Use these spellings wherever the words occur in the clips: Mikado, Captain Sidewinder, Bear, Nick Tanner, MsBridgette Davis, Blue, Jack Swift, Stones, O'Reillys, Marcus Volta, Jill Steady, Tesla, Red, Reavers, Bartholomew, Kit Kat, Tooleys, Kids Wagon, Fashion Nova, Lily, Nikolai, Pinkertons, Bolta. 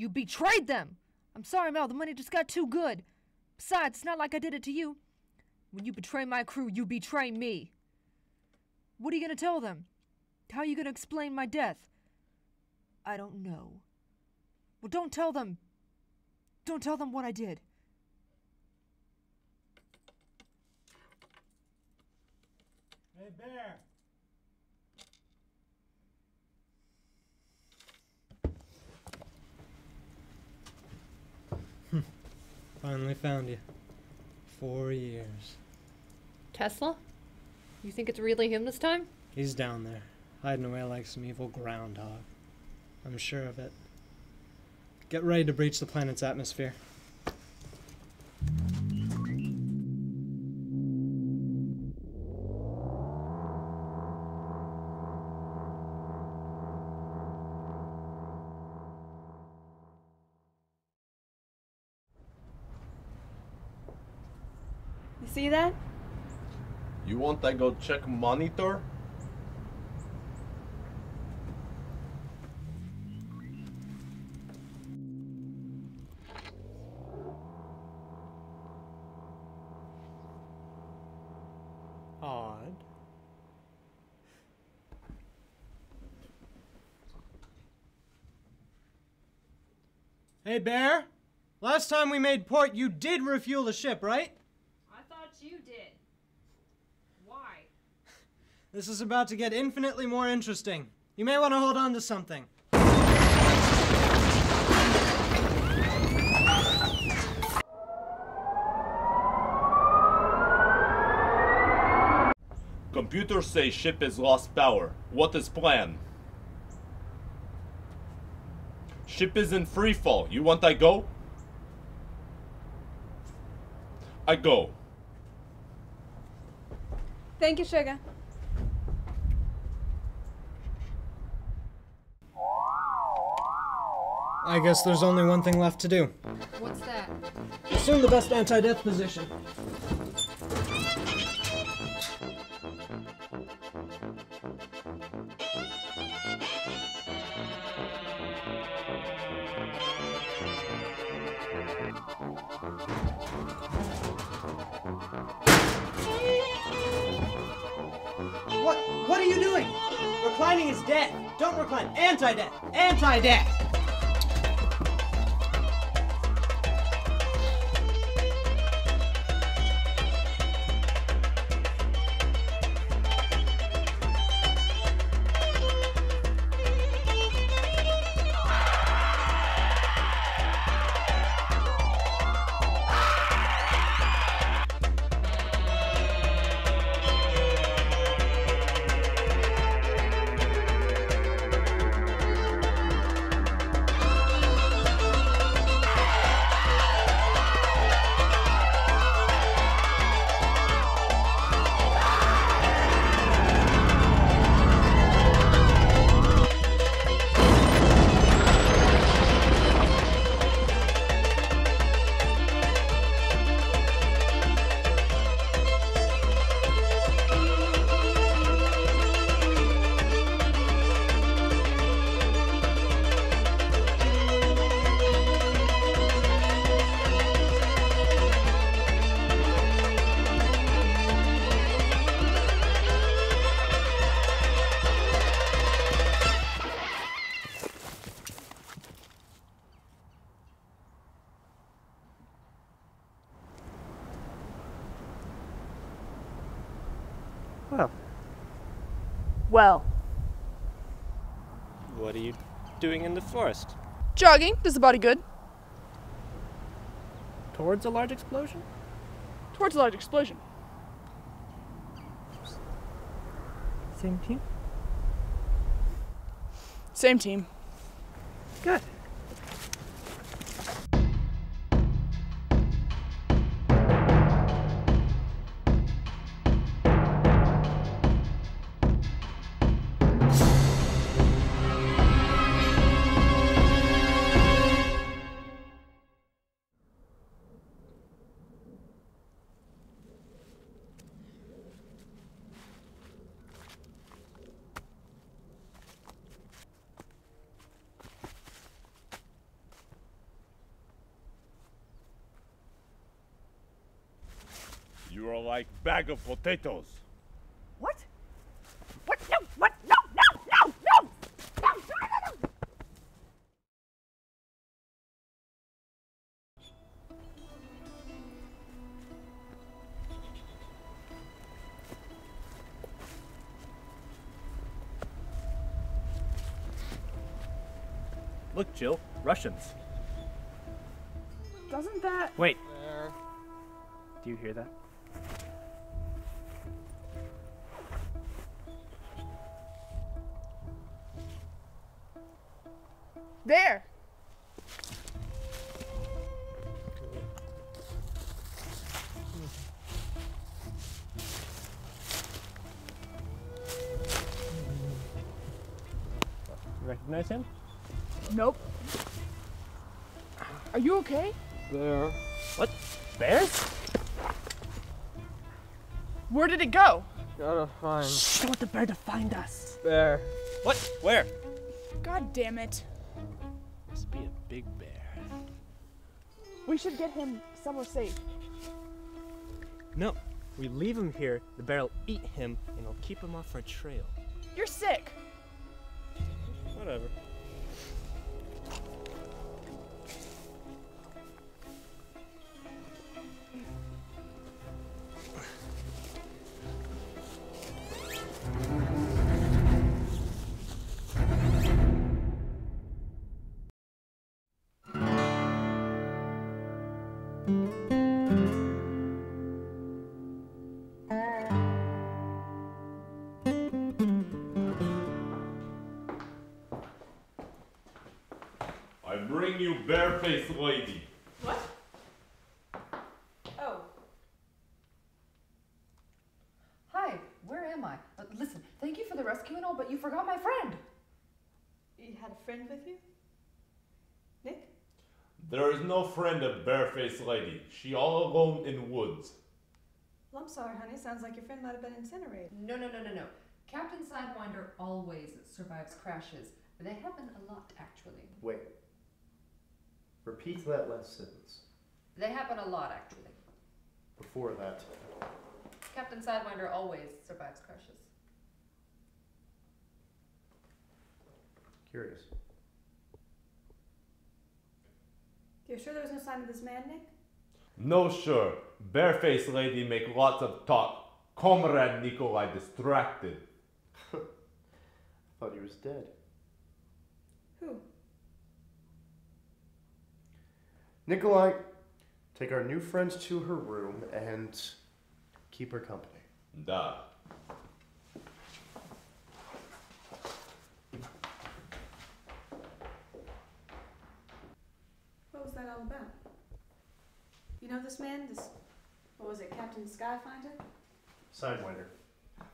You betrayed them! I'm sorry, Mel, the money just got too good. Besides, it's not like I did it to you. When you betray my crew, you betray me. What are you gonna tell them? How are you gonna explain my death? I don't know. Well, don't tell them. Don't tell them what I did. Hey, Bear. Finally found you. 4 years. Tesla? You think it's really him this time? He's down there, hiding away like some evil groundhog. I'm sure of it. Get ready to breach the planet's atmosphere. See that? You want I go check monitor? Odd. Hey, Bear! Last time we made port, you did refuel the ship, right? You did. Why? This is about to get infinitely more interesting. You may want to hold on to something. Computers say ship has lost power. What is plan? Ship is in free fall. You want I go? I go. Thank you, sugar. I guess there's only one thing left to do. What's that? Assume the best anti-death position. What are you doing? Reclining is death. Don't recline. Anti-death. Anti-death. Well. What are you doing in the forest? Jogging. Does the body good. Towards a large explosion? Towards a large explosion. Same team? Same team. Good. like bag of potatoes. What? What? No! What? No! No! No! No! No! No! No! Look, Jill, Russians. Doesn't that... Wait. There. Do you hear that? There! Recognize him? Nope. Are you okay? Bear. What? Bear? Where did it go? Gotta find. Shh, I want the bear to find us. Bear. What? Where? God damn it. Must be a big bear. We should get him somewhere safe. No, we leave him here, the bear will eat him, and it'll keep him off our trail. You're sick. Whatever. You bare-faced lady. What? Oh. Hi, where am I? Listen, thank you for the rescue and all, but you forgot my friend. You had a friend with you? Nick? There is no friend of bare-faced lady. She all alone in woods. Well, I'm sorry, honey. Sounds like your friend might have been incinerated. No. Captain Sidewinder always survives crashes. They happen a lot, actually. Wait. Repeat that last sentence. They happen a lot, actually. Before that. Captain Sidewinder always survives crashes. Curious. You're sure there was no sign of this man, Nick? No, sure. Barefaced lady make lots of talk. Comrade Nikolai distracted. I thought he was dead. Who? Nikolai, take our new friends to her room and keep her company. Duh. What was that all about? You know this man? This, what was it, Captain Skyfinder? Sidewinder. I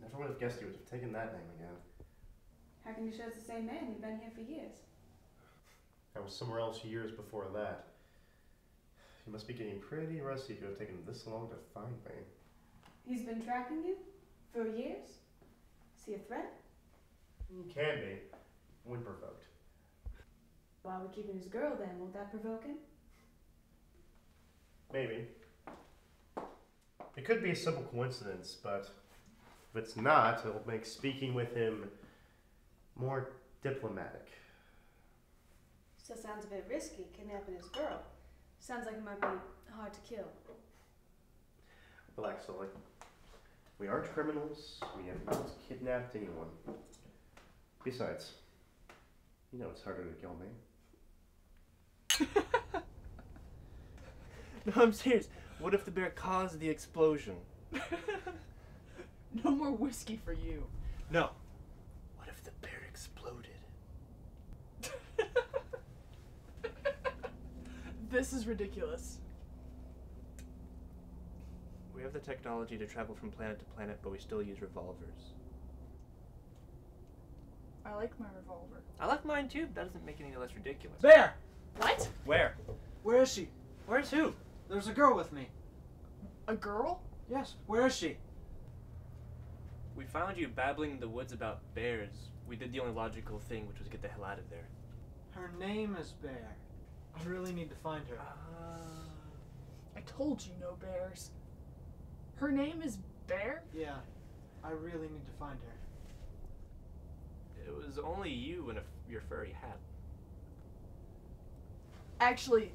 never would have guessed you would have taken that name again. How can you show it's the same man? You've been here for years. I was somewhere else years before that. You must be getting pretty rusty if you have taken this long to find me. He's been tracking you? For years? Is he a threat? Can be. When provoked. Why are we keeping his girl then? Won't that provoke him? Maybe. It could be a simple coincidence, but if it's not, it'll make speaking with him more diplomatic. Still sounds a bit risky, kidnapping his girl. Sounds like it might be hard to kill. Relax, Lily. We aren't criminals. We have not kidnapped anyone. Besides, you know it's harder to kill me. No, I'm serious. What if the bear caused the explosion? No more whiskey for you. No. What if the bear exploded? This is ridiculous. We have the technology to travel from planet to planet, but we still use revolvers. I like my revolver. I like mine too, but that doesn't make it any less ridiculous. Bear! What? Where? Where is she? Where's who? There's a girl with me. A girl? Yes. Where is she? We found you babbling in the woods about bears. We did the only logical thing, which was get the hell out of there. Her name is Bear. I really need to find her. I told you no bears. Her name is Bear? Yeah. I really need to find her. It was only you and your furry hat. Actually,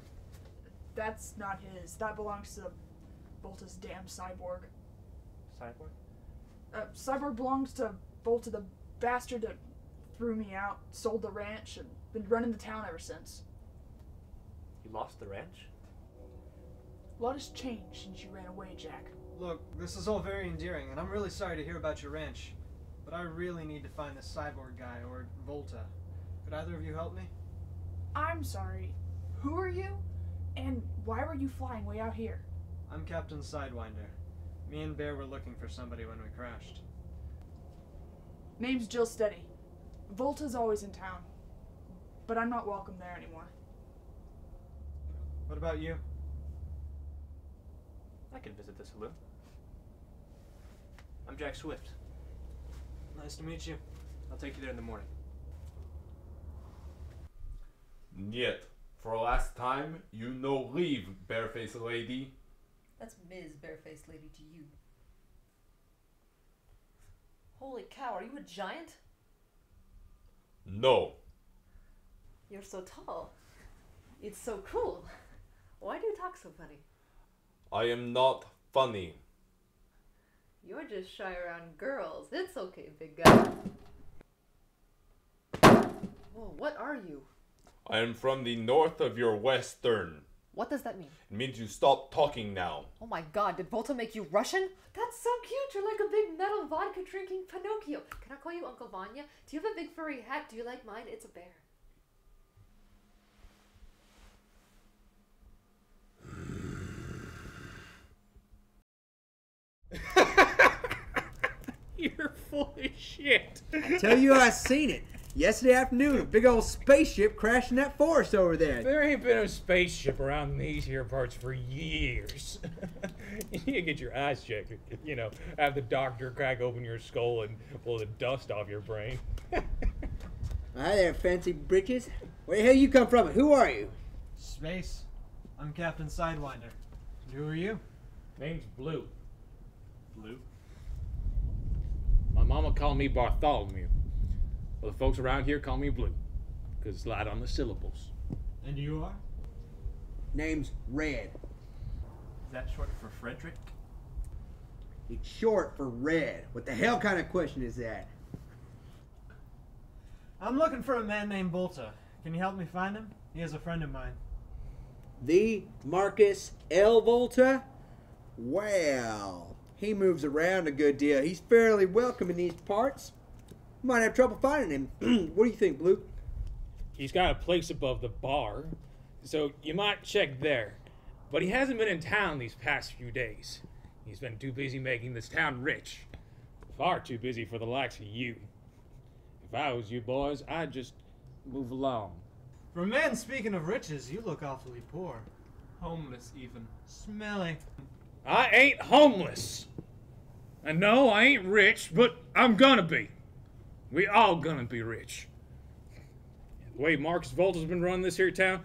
that's not his. That belongs to Bolta's damn cyborg. Cyborg? Cyborg belongs to Bolta, the bastard that threw me out, sold the ranch, and been running the town ever since. You lost the ranch? A lot has changed since you ran away, Jack. Look, this is all very endearing, and I'm really sorry to hear about your ranch, but I really need to find this cyborg guy, or Volta. Could either of you help me? I'm sorry. Who are you? And why were you flying way out here? I'm Captain Sidewinder. Me and Bear were looking for somebody when we crashed. Name's Jill Steady. Volta's always in town, but I'm not welcome there anymore. What about you? I could visit the saloon. I'm Jack Swift. Nice to meet you. I'll take you there in the morning. Yet, for last time, you no leave, barefaced lady. That's Ms. Barefaced Lady to you. Holy cow, are you a giant? No. You're so tall. It's so cool. Why do you talk so funny? I am not funny. You're just shy around girls. It's okay, big guy. Whoa, what are you? I am from the north of your western. What does that mean? It means you stop talking now. Oh my god, did Volta make you Russian? That's so cute. You're like a big metal vodka drinking Pinocchio. Can I call you Uncle Vanya? Do you have a big furry hat? Do you like mine? It's a bear. You're full of shit. I tell you, I seen it. Yesterday afternoon, a big old spaceship crashed in that forest over there. There ain't been a spaceship around these here parts for years. You need to get your eyes checked. You know, have the doctor crack open your skull and blow the dust off your brain. Hi there, fancy britches. Where the hell you come from and who are you? Space. I'm Captain Sidewinder. And who are you? Name's Blue. Blue? My mama called me Bartholomew. Well, the folks around here call me Blue, because it's light on the syllables. And you are? Name's Red. Is that short for Frederick? It's short for Red. What the hell kind of question is that? I'm looking for a man named Bolta. Can you help me find him? He is a friend of mine. The Marcus L. Volta? Well... he moves around a good deal. He's fairly welcome in these parts. Might have trouble finding him. What do you think, Blue? He's got a place above the bar, so you might check there. But he hasn't been in town these past few days. He's been too busy making this town rich. Far too busy for the likes of you. If I was you boys, I'd just move along. For a man speaking of riches, you look awfully poor. Homeless even. Smelly. I ain't homeless. And no, I ain't rich, but I'm gonna be. We all gonna be rich. The way Marcus Volta's been running this here town,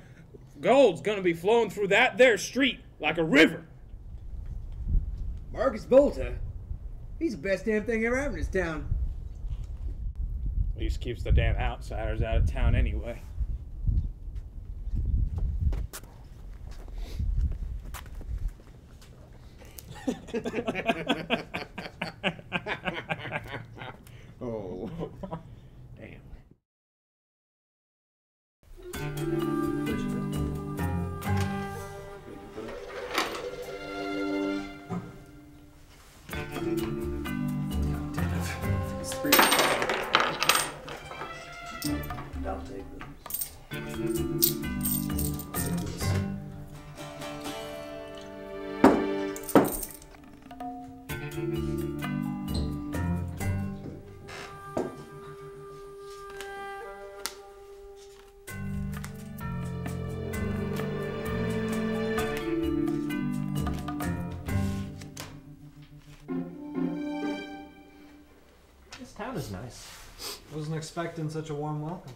gold's gonna be flowing through that there street like a river. Marcus Volta? He's the best damn thing ever happened in this town. At least keeps the damn outsiders out of town anyway. Oh, damn. I'll take this. Expecting such a warm welcome.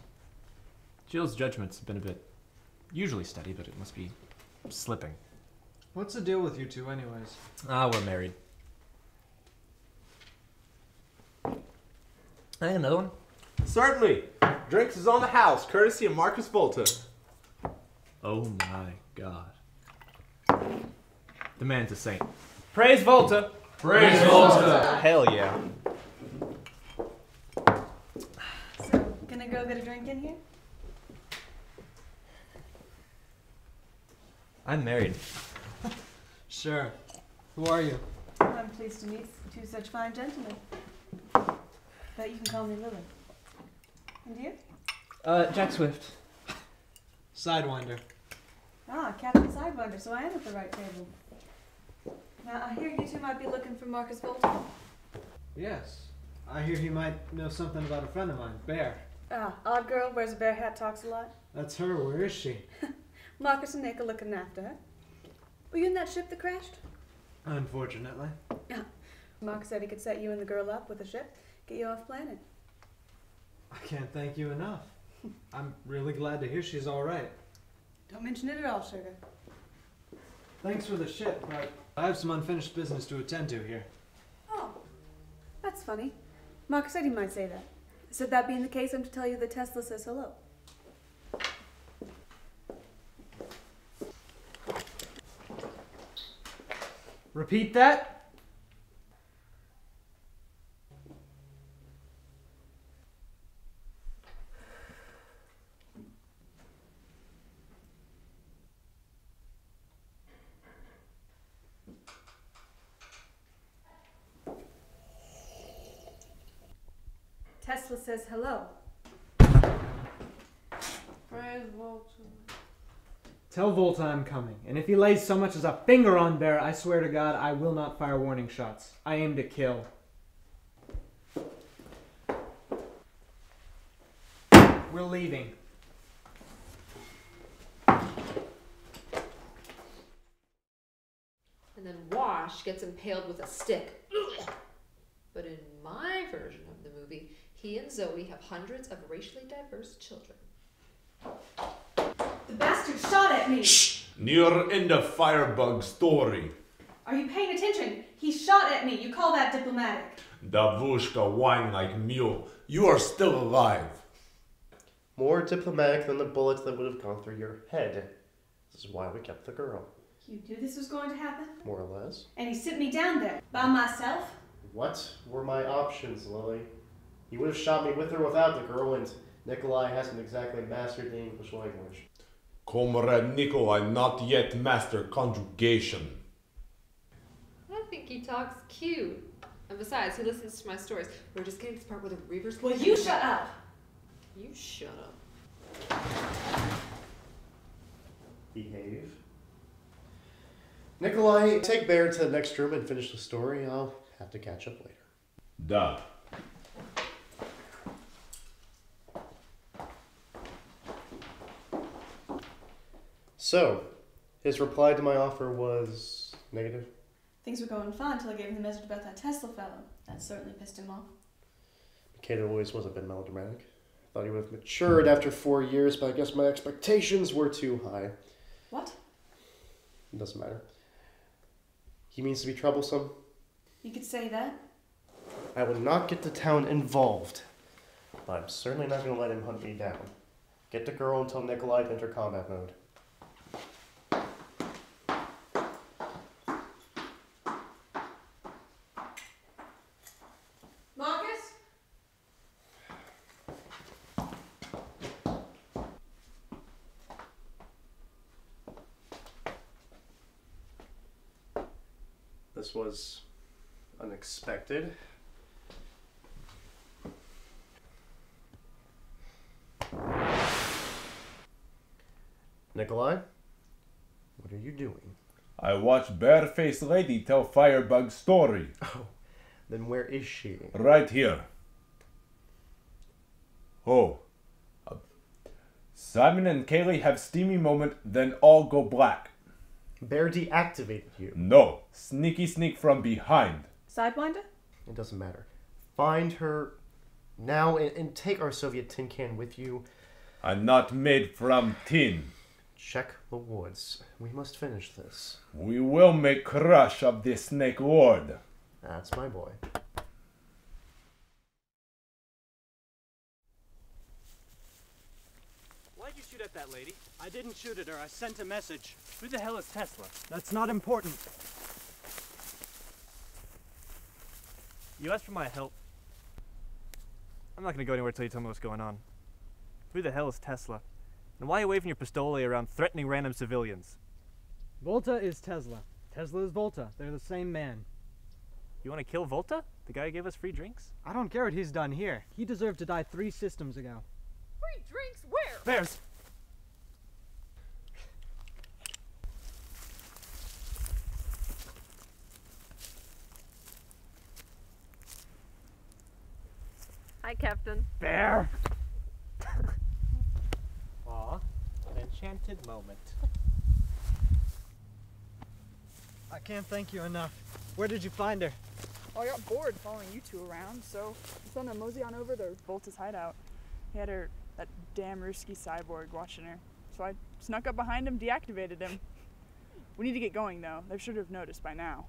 Jill's judgment's been a bit usually steady, but it must be slipping. What's the deal with you two anyways? Ah, we're married. Can I get another one? Certainly. Drinks is on the house, courtesy of Marcus Volta. Oh my God. The man's a saint. Praise Volta! Praise Volta! Hell yeah. So, gonna go get a drink in here? I'm married. Sure. Who are you? I'm pleased to meet two such fine gentlemen. But you can call me Lily. And you? Jack Swift. Sidewinder. Ah, Captain Sidewinder, so I am at the right table. Now, I hear you two might be looking for Marcus Volta. Yes. I hear he might know something about a friend of mine, Bear. Ah, odd girl, wears a bear hat, talks a lot. That's her. Where is she? Marcus and Nick are looking after her. Were you in that ship that crashed? Unfortunately. Marcus said he could set you and the girl up with a ship, get you off planet. I can't thank you enough. I'm really glad to hear she's all right. Don't mention it at all, sugar. Thanks for the ship, but I have some unfinished business to attend to here. Oh, that's funny. Marcus said he might say that. So that being the case, I'm to tell you that Tesla says hello. Repeat that. Tesla says hello. Praise Volta. Tell Volta I'm coming, and if he lays so much as a finger on Bear, I swear to God, I will not fire warning shots. I aim to kill. We're leaving. And then Wash gets impaled with a stick. But in my version of the movie, he and Zoe have hundreds of racially diverse children. The bastard shot at me! Shh! Near end of Firebug story. Are you paying attention? He shot at me. You call that diplomatic? Davushka whine like mule. You are still alive. More diplomatic than the bullets that would have gone through your head. This is why we kept the girl. You knew this was going to happen? More or less. And he sent me down there. By myself? What were my options, Lily? You would have shot me with or without the girl, and Nikolai hasn't exactly mastered the English language. Comrade Nikolai not yet master conjugation. I think he talks cute. And besides, he listens to my stories. We're just getting to the part where the Reavers... Well, you shut up! You shut up. Behave. Nikolai, take Bear to the next room and finish the story. I'll have to catch up later. Duh. So, his reply to my offer was negative? Things were going fine until I gave him the message about that Tesla fellow. That certainly pissed him off. Mikado always was a bit melodramatic. I thought he would have matured after 4 years, but I guess my expectations were too high. What? It doesn't matter. He means to be troublesome. You could say that. I will not get the town involved, but I'm certainly not going to let him hunt me down. Get the girl until Nikolai enter combat mode. This was unexpected. Nikolai, what are you doing? I watched Barefaced Lady tell Firebug's story. Oh, then where is she? Right here. Oh. Simon and Kaylee have steamy moment, then all go black. Bear deactivated you. No. Sneaky sneak from behind. Sidewinder? It doesn't matter. Find her now and take our Soviet tin can with you. I'm not made from tin. Check the woods. We must finish this. We will make crush of the snake lord. That's my boy. at that lady. I didn't shoot at her. I sent a message. Who the hell is Tesla? That's not important. You asked for my help. I'm not gonna go anywhere till you tell me what's going on. Who the hell is Tesla? And why are you waving your pistole around threatening random civilians? Volta is Tesla. Tesla is Volta. They're the same man. You want to kill Volta? The guy who gave us free drinks? I don't care what he's done here. He deserved to die 3 systems ago. Free drinks where? Bears! Hi, Captain. Bear! Aw, an enchanted moment. I can't thank you enough. Where did you find her? Oh, I got bored following you two around, so I sent a mosey on over to Volta's hideout. He had her, that damn risky cyborg, watching her. So I snuck up behind him, deactivated him. We need to get going, though. They should have noticed by now.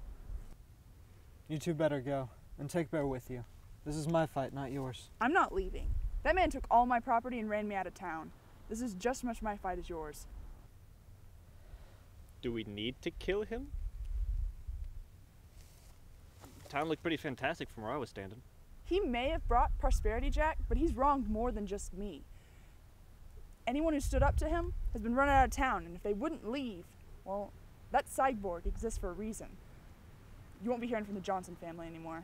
You two better go, and take Bear with you. This is my fight, not yours. I'm not leaving. That man took all my property and ran me out of town. This is just as much my fight as yours. Do we need to kill him? Town looked pretty fantastic from where I was standing. He may have brought prosperity, Jack, but he's wronged more than just me. Anyone who stood up to him has been run out of town, and if they wouldn't leave, well, that cyborg exists for a reason. You won't be hearing from the Johnson family anymore.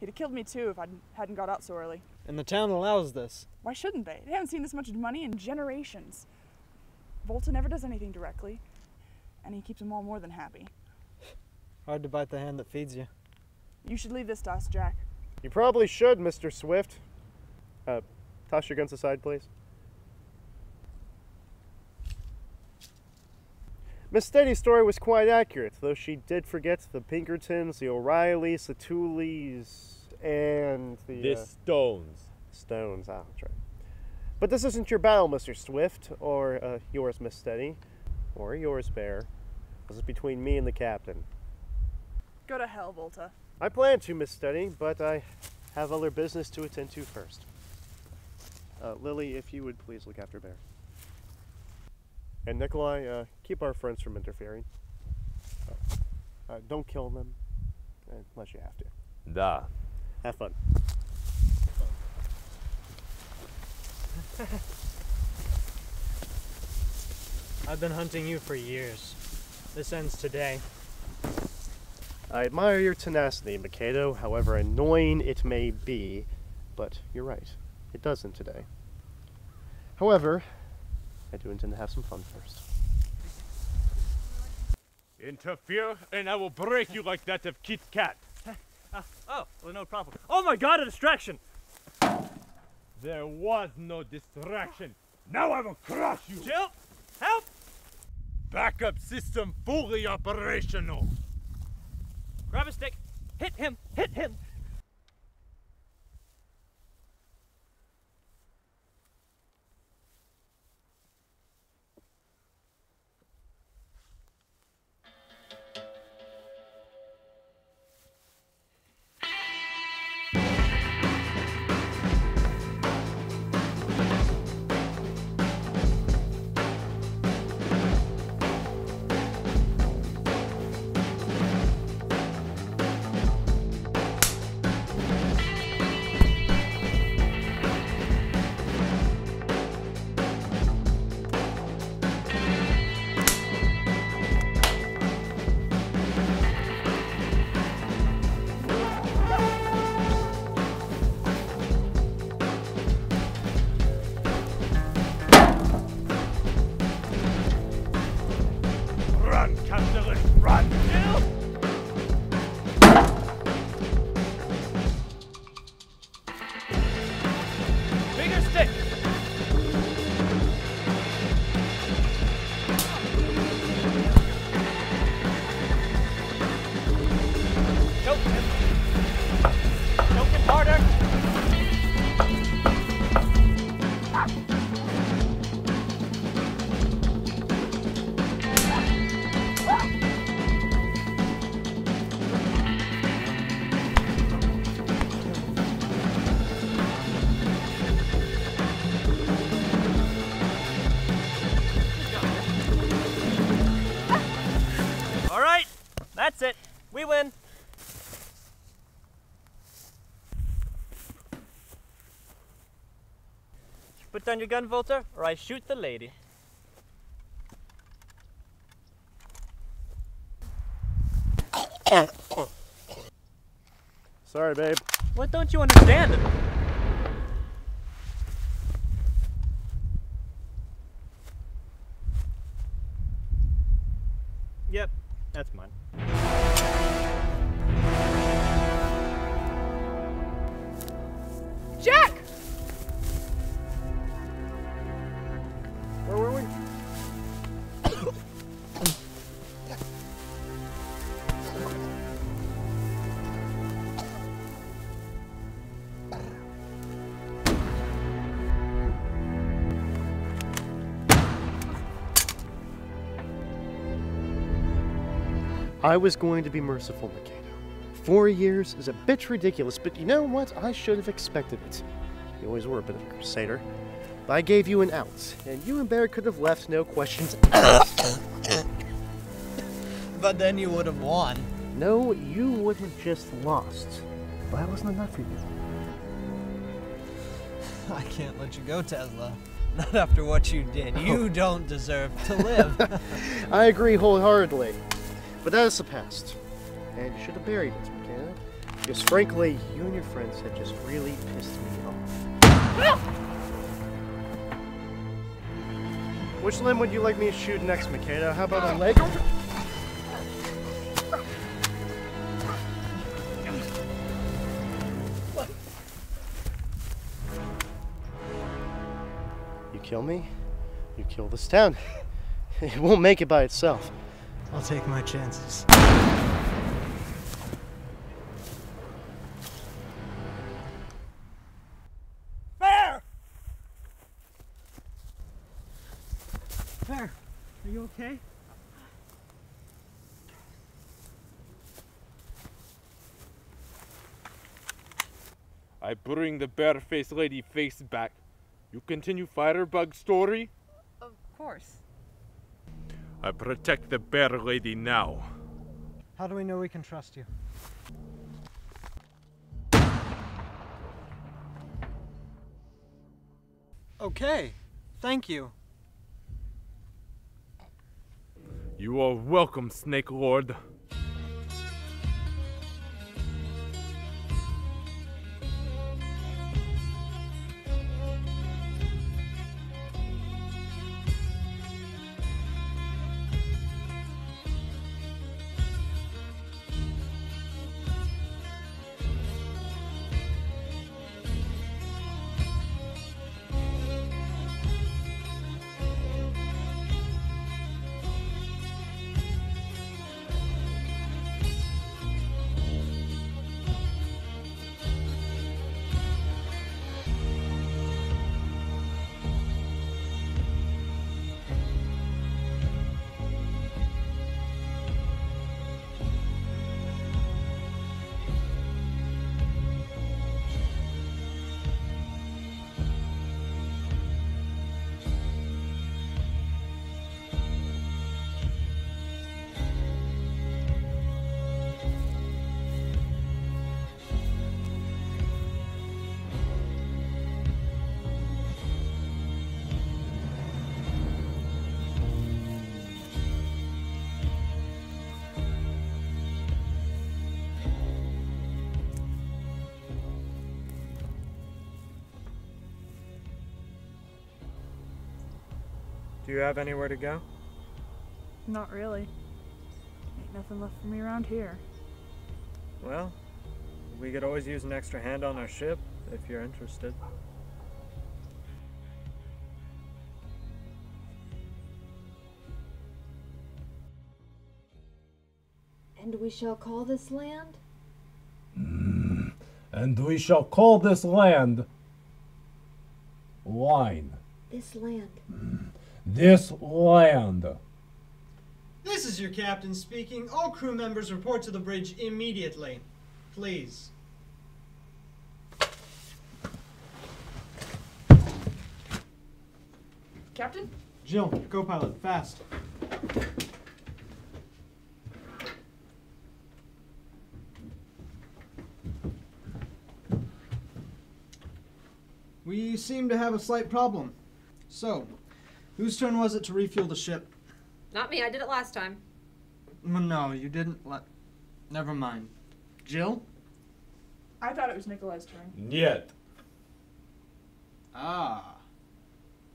He'd have killed me too if I hadn't got out so early. And the town allows this. Why shouldn't they? They haven't seen this much money in generations. Volta never does anything directly, and he keeps them all more than happy. Hard to bite the hand that feeds you. You should leave this to us, Jack. You probably should, Mr. Swift. Toss your guns aside, please. Miss Steady's story was quite accurate, though she did forget the Pinkertons, the O'Reillys, the Tooleys, and the Stones. Stones, that's right. But this isn't your battle, Mr. Swift, or yours, Miss Steady, or yours, Bear. This is between me and the captain. Go to hell, Volta. I plan to, Miss Steady, but I have other business to attend to first. Lily, if you would please look after Bear. And Nikolai, keep our friends from interfering. Don't kill them, unless you have to. Da. Have fun. I've been hunting you for years. This ends today. I admire your tenacity, Mikado, however annoying it may be, but you're right, it doesn't today. However, I do intend to have some fun first. Interfere, and I will break you like that of Kit Kat. Oh, well, no problem. Oh my god, a distraction! There was no distraction. Now I will crush you! Jill, help! Backup system fully operational. Grab a stick, hit him, hit him! That's it. We win. Put down your gun, Volta, or I shoot the lady. Sorry, babe. What don't you understand? Yep, that's mine. Jack! Where were we? I was going to be merciful, Mikado. 4 years is a bit ridiculous, but you know what? I should have expected it. You always were a bit of a crusader. But I gave you an out, and you and Bear could have left no questions asked. But then you would have won. No, you would have just lost. But that wasn't enough for you. I can't let you go, Tesla. Not after what you did. You don't deserve to live. I agree wholeheartedly. But that is the past, and you should have buried it, Mikado. Because frankly, you and your friends had just really pissed me off. Which limb would you like me to shoot next, Mikado? How about a leg? You kill me, you kill this town. It won't make it by itself. I'll take my chances. Bear! Bear, are you okay? I bring the bare-faced lady face back. You continue Firebug's story? Of course. I protect the bear lady now. How do we know we can trust you? Okay, thank you. You are welcome, Snake Lord. Do you have anywhere to go? Not really. Ain't nothing left for me around here. Well, we could always use an extra hand on our ship, if you're interested. And we shall call this land? And we shall call this land... wine. This land. This land. This is your captain speaking. All crew members report to the bridge immediately. Please. Captain? Jill, co-pilot, fast. We seem to have a slight problem. So, whose turn was it to refuel the ship? Not me. I did it last time. No, you didn't. Never mind. Jill? I thought it was Nikolai's turn. Yet. Ah.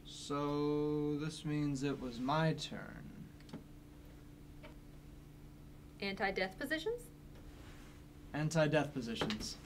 So, this means it was my turn. Anti-death positions? Anti-death positions.